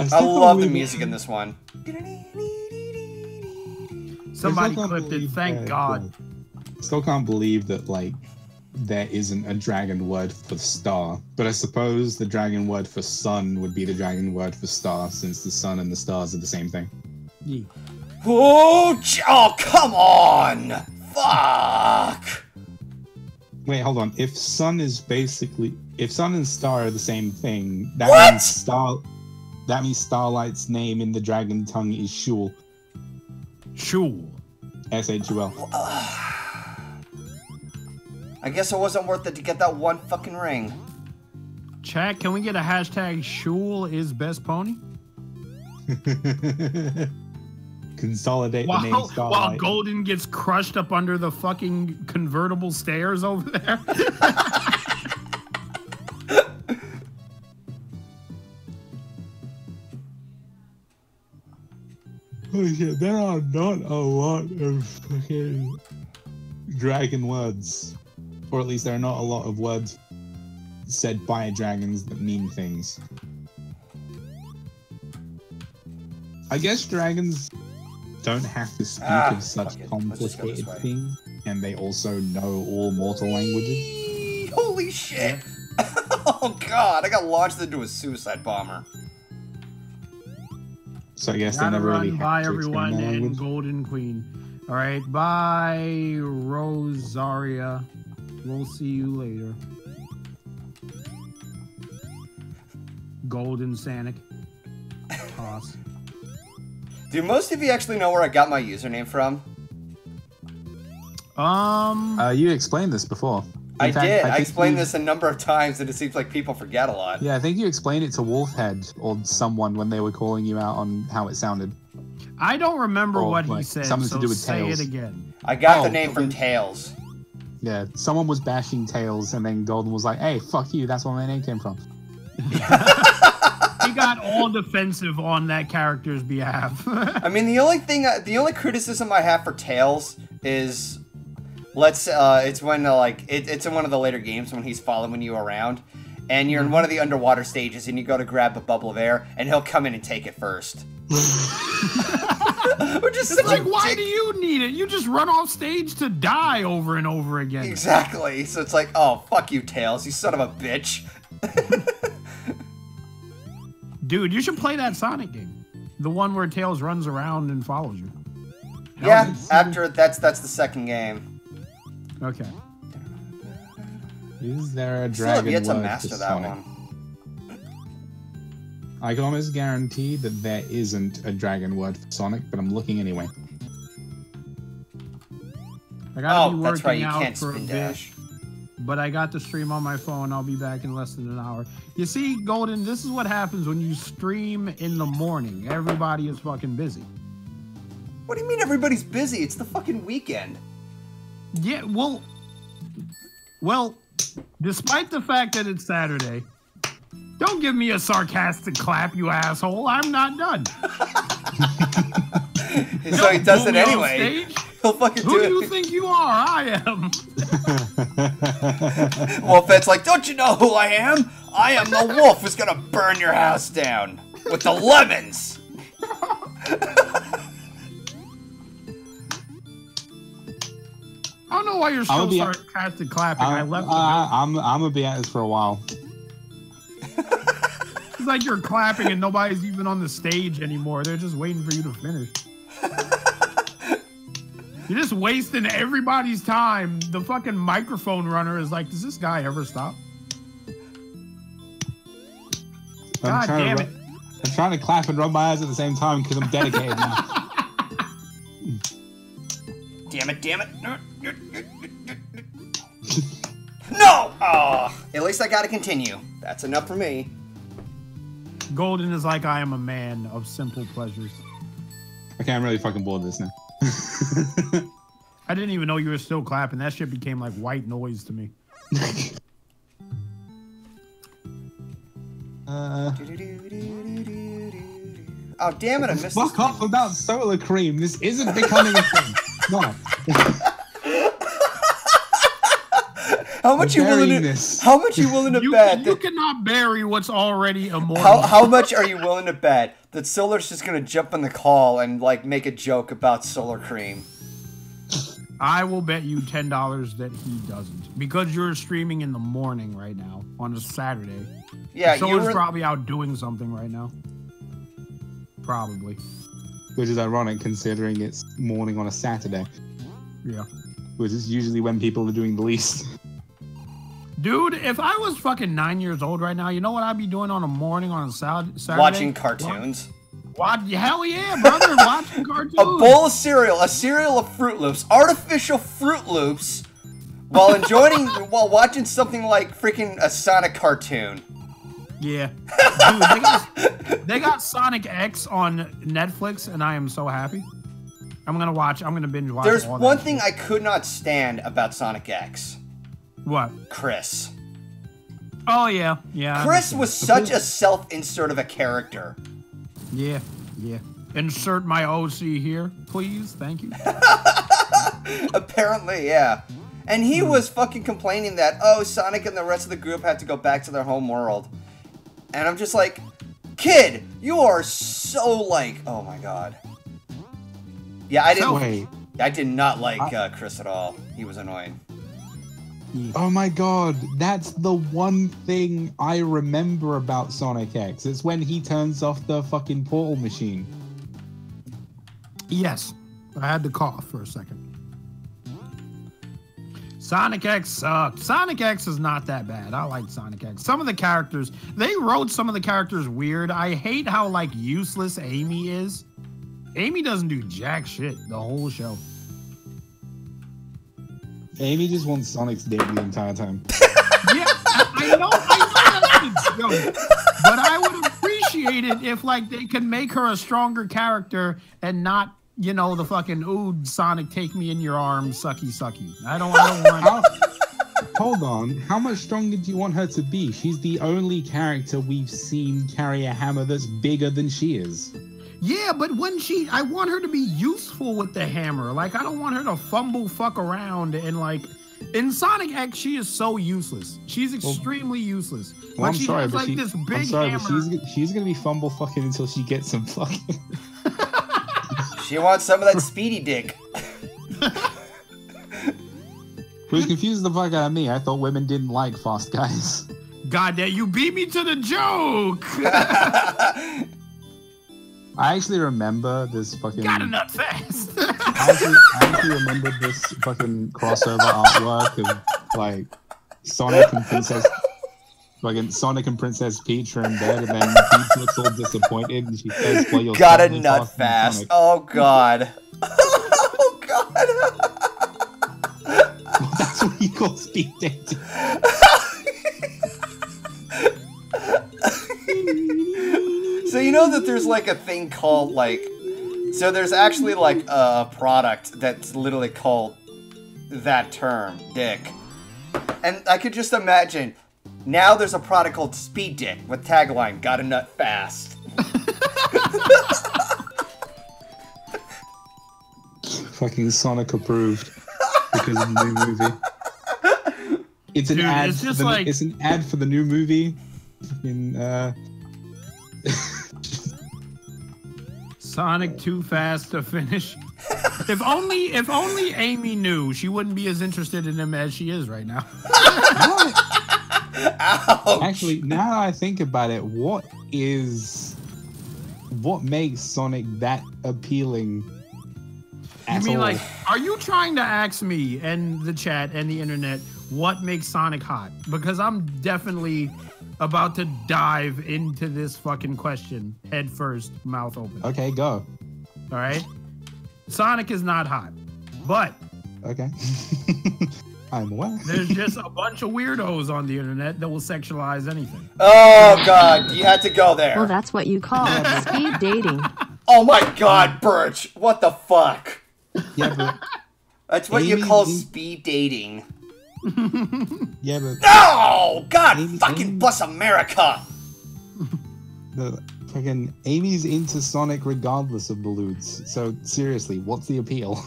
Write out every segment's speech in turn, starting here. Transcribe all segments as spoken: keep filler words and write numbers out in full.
I love the music in this one. Somebody clipped it, thank God. Still can't believe that, like, there isn't a dragon word for star. But I suppose the dragon word for sun would be the dragon word for star, since the sun and the stars are the same thing. Yeah. Oh, oh, come on! Fuck! Wait, hold on. If sun is basically... If sun and star are the same thing, that what? means star... That means Starlight's name in the dragon tongue is Shul. Shul. S H U L. I guess it wasn't worth it to get that one fucking ring. Chat, can we get a hashtag Shul is best pony? Consolidate while, the name Starlight. While Golden gets crushed up under the fucking convertible stairs over there. Holy shit, there are not a lot of fucking dragon words. Or at least there are not a lot of words said by dragons that mean things. I guess dragons don't have to speak ah, of such complicated things, and they also know all mortal languages. Holy shit! Oh god, I got launched into a suicide bomber. So I guess they never run. really Bye everyone and Golden Queen. All right, bye Rosaria. We'll see you later. Golden Sanic. Toss. Do most of you actually know where I got my username from? Um. Uh, you explained this before. In I fact, did. I, I explained you... this a number of times, and it seems like people forget a lot. Yeah, I think you explained it to Wolfhead or someone when they were calling you out on how it sounded. I don't remember or, what like, he said, something so to do with say Tails. it again. I got oh, the name from Tails. Yeah, someone was bashing Tails, and then Golden was like, hey, fuck you, that's where my name came from. He got all defensive on that character's behalf. I mean, the only thing, I, the only criticism I have for Tails is... Let's, uh, it's when, uh, like, it, it's in one of the later games when he's following you around, and you're in one of the underwater stages, and you go to grab a bubble of air, and he'll come in and take it first. Which is it's like, why do you need it? You just run off stage to die over and over again. Exactly. So it's like, oh, fuck you, Tails, you son of a bitch. Dude, you should play that Sonic game. The one where Tails runs around and follows you. That yeah, after, that's, that's the second game. Okay. Is there a dragon word to master that one? I can almost guarantee that there isn't a dragon word for Sonic, but I'm looking anyway. I gotta be working out for a bit, but I got the stream on my phone. I'll be back in less than an hour. You see, Golden, this is what happens when you stream in the morning. Everybody is fucking busy. What do you mean everybody's busy? It's the fucking weekend. Yeah, well, well, despite the fact that it's Saturday, don't give me a sarcastic clap, you asshole. I'm not done. So he does it anyway. He'll fucking do it. Who do you think you are? I am. Wolfhead's like, don't you know who I am? I am the wolf who's going to burn your house down with the lemons. I don't know why you're so sarcastic clapping. I, I left. Uh, I'm I'm gonna be at this for a while. It's like you're clapping and nobody's even on the stage anymore. They're just waiting for you to finish. You're just wasting everybody's time. The fucking microphone runner is like, does this guy ever stop? God damn it! I'm trying to clap and rub my eyes at the same time because I'm dedicated now. Damn it! Damn it! No! Oh, at least I gotta continue. That's enough for me. Golden is like, I am a man of simple pleasures. Okay, I'm really fucking bored of this now. I didn't even know you were still clapping. That shit became like white noise to me. uh... Oh, damn it, I missed Fuck this off thing. about solar cream. This isn't becoming a thing. No. How much you willing to? How much you willing to you bet? Can, that, you cannot bury what's already immortal. How, how much are you willing to bet that Solar's just gonna jump on the call and like make a joke about Solar Cream? I will bet you ten dollars that he doesn't, because you're streaming in the morning right now on a Saturday. Yeah, Solar's were... probably out doing something right now. Probably. Which is ironic considering it's morning on a Saturday. Yeah. Which is usually when people are doing the least. Dude, if I was fucking nine years old right now, you know what I'd be doing on a morning on a Saturday? Watching cartoons. What? What? Hell yeah, brother, watching cartoons. A bowl of cereal, a cereal of Fruit Loops, artificial Fruit Loops, while enjoying, while watching something like freaking a Sonic cartoon. Yeah. Dude, they got, they got Sonic X on Netflix, and I am so happy. I'm going to watch. I'm going to binge watch. There's all one that thing I could not stand about Sonic X. What? Chris. Oh, yeah. Yeah. Chris was such a self-insert of a character. Yeah. Yeah. Insert my O C here, please. Thank you. Apparently, yeah. And he was fucking complaining that, oh, Sonic and the rest of the group had to go back to their home world. And I'm just like, kid, you are so like, oh, my God. Yeah, I didn't. Wait. I did not like uh, Chris at all. He was annoying. Oh my god, that's the one thing I remember about Sonic X. It's when he turns off the fucking portal machine. Yes, I had to cough for a second. Sonic X sucked. Sonic X is not that bad. I like Sonic X. Some of the characters, they wrote some of the characters weird. I hate how like useless Amy is. Amy doesn't do jack shit the whole show. Amy just wants Sonic's dick the entire time. Yeah, I know, I know that's a joke, but I would appreciate it if like they could make her a stronger character and not, you know, the fucking ooh, Sonic, take me in your arms, sucky, sucky. I don't, I don't want. Hold on, how much stronger do you want her to be? She's the only character we've seen carry a hammer that's bigger than she is. Yeah, but when she, I want her to be useful with the hammer. Like, I don't want her to fumble fuck around and like, in Sonic X, she is so useless. She's extremely well, useless. Well, like, I'm she sorry, has, but like, she, this big I'm sorry, hammer. But she's, she's gonna be fumble fucking until she gets some fucking. She wants some of that speedy dick. Which confused the fuck out of me. I thought women didn't like fast guys. God damn, you beat me to the joke. I actually remember this fucking. Got a nut fast. I, actually, I actually remember this fucking crossover artwork of like Sonic and Princess, fucking Sonic and Princess Peach are in bed, and then Peach looks all disappointed, and she says, "Well, you're got a nut fast." Oh god. Oh god. Well, that's what he calls speed dating. So you know that there's like a thing called like, so there's actually like a product that's literally called that term, dick. And I could just imagine, now there's a product called Speed Dick with tagline, "Got a nut fast." Fucking Sonic approved because of the new movie. It's an Dude, ad. It's, just the, like... it's an ad for the new movie. Fucking uh. Sonic too fast to finish. If only, if only Amy knew, she wouldn't be as interested in him as she is right now. Actually, now that I think about it, what is, what makes Sonic that appealing? I mean, all? like, are you trying to ask me and the chat and the internet what makes Sonic hot? Because I'm definitely about to dive into this fucking question head first, mouth open. Okay, go. All right. Sonic is not hot, but okay. I'm aware. There's just a bunch of weirdos on the internet that will sexualize anything. Oh god, you had to go there. Well, that's what you call speed dating. Oh my god, Birch, what the fuck? Yeah, but that's what Amy, you call speed dating. Yeah, but no! God, Amy, fucking Amy, bless America! The fucking Amy's into Sonic regardless of balloons. So seriously, what's the appeal?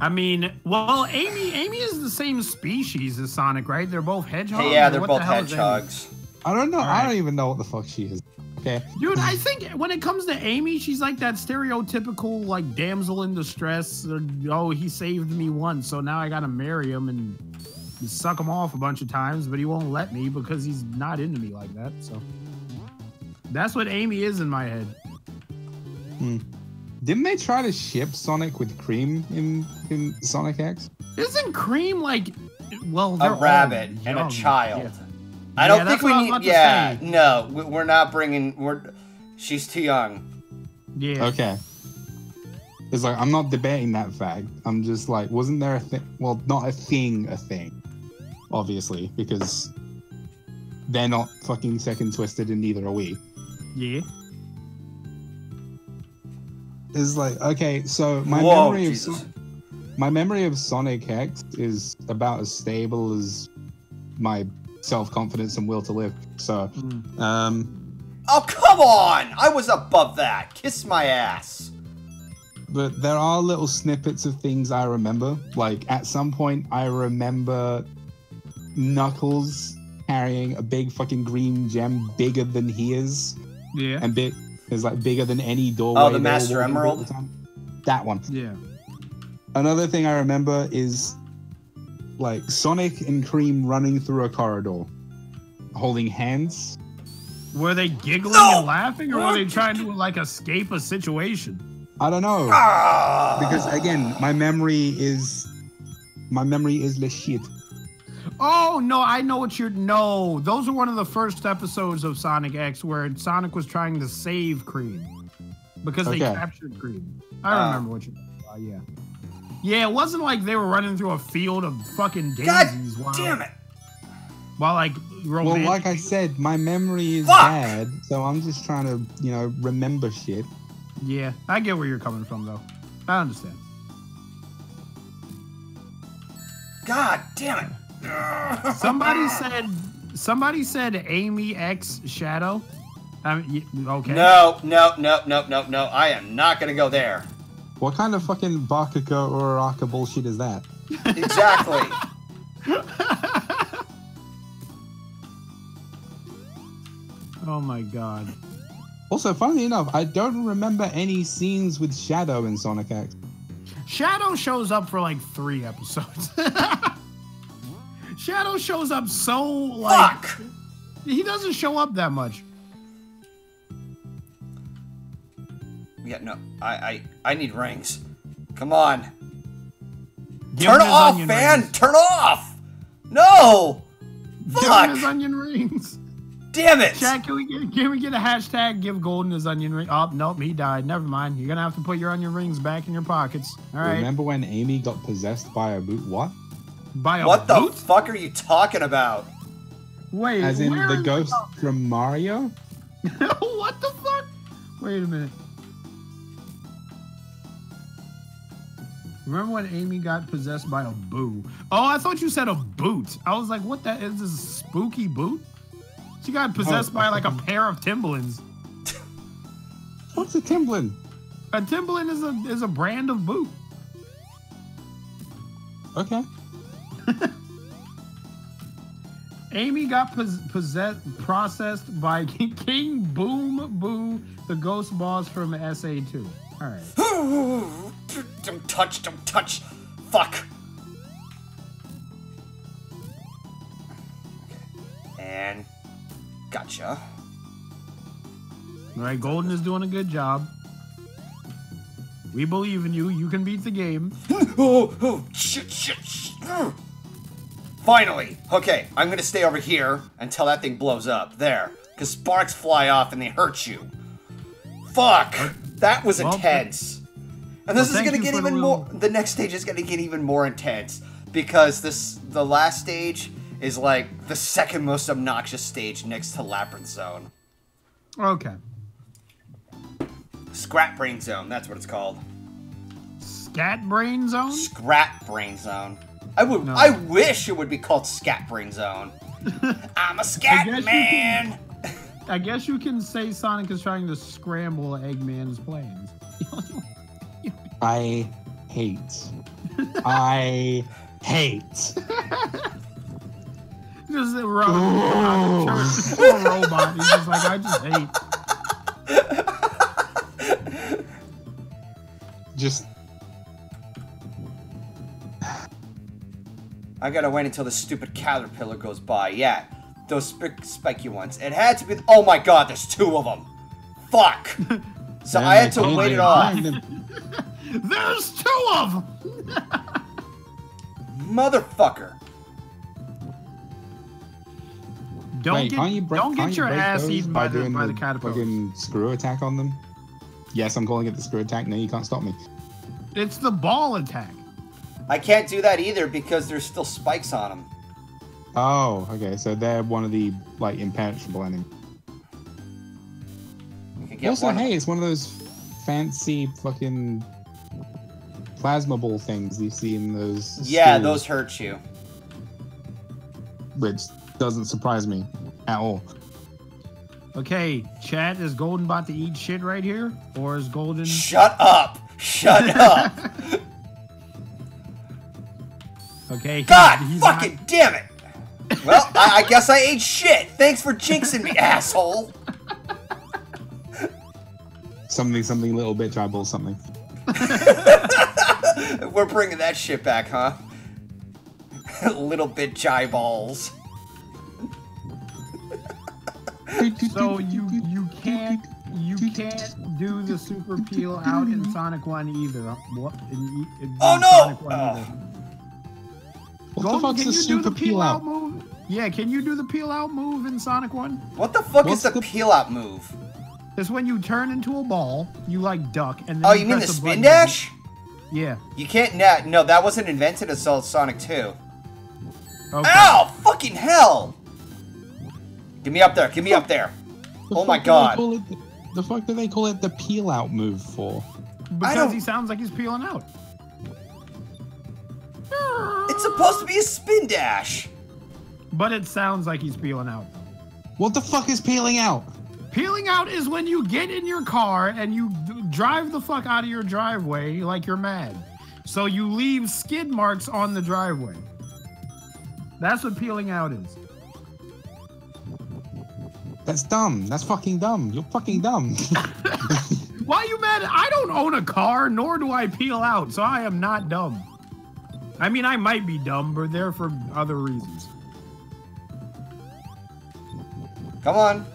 I mean, well, Amy, Amy is the same species as Sonic, right? They're both hedgehogs. Hey, yeah, they're both the hedgehogs. I don't know. Right. I don't even know what the fuck she is. Okay. Dude, I think when it comes to Amy, she's like that stereotypical like damsel in distress. Oh, he saved me once, so now I gotta marry him and suck him off a bunch of times, but he won't let me because he's not into me like that. So that's what Amy is in my head. Hmm. Didn't they try to ship Sonic with Cream in, in Sonic X? Isn't Cream like, well, they're a rabbit and a child. Yeah. I don't yeah, think we need. Yeah, no, we're not bringing. We're, she's too young. Yeah. Okay. It's like I'm not debating that fact. I'm just like, wasn't there a thing? Well, not a thing, a thing, obviously, because they're not fucking second twisted, and neither are we. Yeah. It's like okay, so my Whoa, memory Jesus. of my memory of Sonic X is about as stable as my self-confidence and will to live. So, mm. um, oh come on! I was above that. Kiss my ass. But there are little snippets of things I remember. Like at some point, I remember Knuckles carrying a big fucking green gem bigger than he is. Yeah. And big is like bigger than any doorway. Oh, the Master Emerald. The that one. Yeah. Another thing I remember is. Like Sonic and Cream running through a corridor, holding hands. Were they giggling no! and laughing, or were they trying to like escape a situation? I don't know, ah! because again, my memory is my memory is le shit. Oh no, I know what you're. No, those are one of the first episodes of Sonic X where Sonic was trying to save Cream because okay. they captured Cream. I uh, remember what you. Oh uh, yeah. Yeah, it wasn't like they were running through a field of fucking daisies. God while, damn it! While like, well, like I said, my memory is Fuck. bad, so I'm just trying to, you know, remember shit. Yeah, I get where you're coming from, though. I understand. God damn it! Somebody said, somebody said, Amy X Shadow. I mean, okay. No, no, no, no, no, no. I am not gonna go there. What kind of fucking Bakugo or Araka bullshit is that? Exactly. Oh my god. Also, funnily enough, I don't remember any scenes with Shadow in Sonic X. Shadow shows up for like three episodes. Shadow shows up so like... Fuck! He doesn't show up that much. Yeah, no, I, I, I need rings. Come on. Give turn off, man! Rings. Turn off! No! Fuck! Give him his onion rings. Damn it! Chat, can we get, can we get a hashtag give Golden his onion ring? Oh, nope, he died. Never mind. You're gonna have to put your onion rings back in your pockets. Alright. Remember when Amy got possessed by a boot? What? By a what boot? What the fuck are you talking about? Wait, as in the ghost the... from Mario? What the fuck? Wait a minute. Remember when Amy got possessed by a boo? Oh, I thought you said a boot. I was like, what the is this a spooky boot? She got possessed oh, by like a pair of Timberlands. What's a Timberland? A Timberland is a is a brand of boot. Okay. Amy got pos possessed processed by King Boom Boo, the ghost boss from S A two. All right. Don't touch, don't touch. Fuck. And gotcha. All right, Golden is doing a good job. We believe in you. You can beat the game. oh, oh, shit, shit, shit. Finally. Okay, I'm going to stay over here until that thing blows up. There. Because sparks fly off and they hurt you. Fuck. That was well, intense. And this well, is going to get even more, the next stage is going to get even more intense, because this, the last stage is like the second most obnoxious stage next to Labyrinth Zone. Okay. Scrap Brain Zone, that's what it's called. Scat Brain Zone? Scrap Brain Zone. I would, no. I wish it would be called Scat Brain Zone. I'm a scat man! Can, I guess you can say Sonic is trying to scramble Eggman's plans. I hate I hate. Just a robot. Poor robot. He's just like, I just hate. Just. I gotta wait until the stupid caterpillar goes by. Yeah, those sp spiky ones. It had to be. Oh my God, there's two of them. Fuck. So I had to wait it off. There's two of them. Motherfucker. Don't Wait, get you break, don't get you your ass eaten by, by the by the, the caterpillar. Fucking screw attack on them. Yes, I'm calling it the screw attack. No, you can't stop me. It's the ball attack. I can't do that either because there's still spikes on them. Oh, okay. So they're one of the like impenetrable enemies. Also, hey, it's one of those fancy fucking plasma ball things you see in those. Yeah, schools. Those hurt you. Which doesn't surprise me at all. Okay, chat, is Golden about to eat shit right here? Or is Golden. Shut up! Shut up! Okay. God he's, he's fucking not... damn it! Well, I, I guess I ate shit! Thanks for jinxing me, asshole! Something, something, little bitch, eyeball something. We're bringing that shit back, huh? Little bitch eyeballs. So you you can't you can't do the super peel out in Sonic One either. What? In, in oh no! One uh, either. What Golden, the fuck's the super the peel, peel out move? Yeah, can you do the peel out move in Sonic One? What the fuck What's is the, the peel out move? It's when you turn into a ball, you like duck, and then oh, you, you mean the spin dash? Yeah. You can't. Nah, no, that wasn't invented until Sonic two. Okay. Ow! Fucking hell! Give me up there! Give me up there! The oh my God! The, the fuck do they call it the peel out move for? Because he sounds like he's peeling out. It's supposed to be a spin dash. But it sounds like he's peeling out. What the fuck is peeling out? Peeling out is when you get in your car and you drive the fuck out of your driveway like you're mad. So you leave skid marks on the driveway. That's what peeling out is. That's dumb. That's fucking dumb. You're fucking dumb. Why are you mad? I don't own a car, nor do I peel out, so I am not dumb. I mean, I might be dumb, but they're for other reasons. Come on.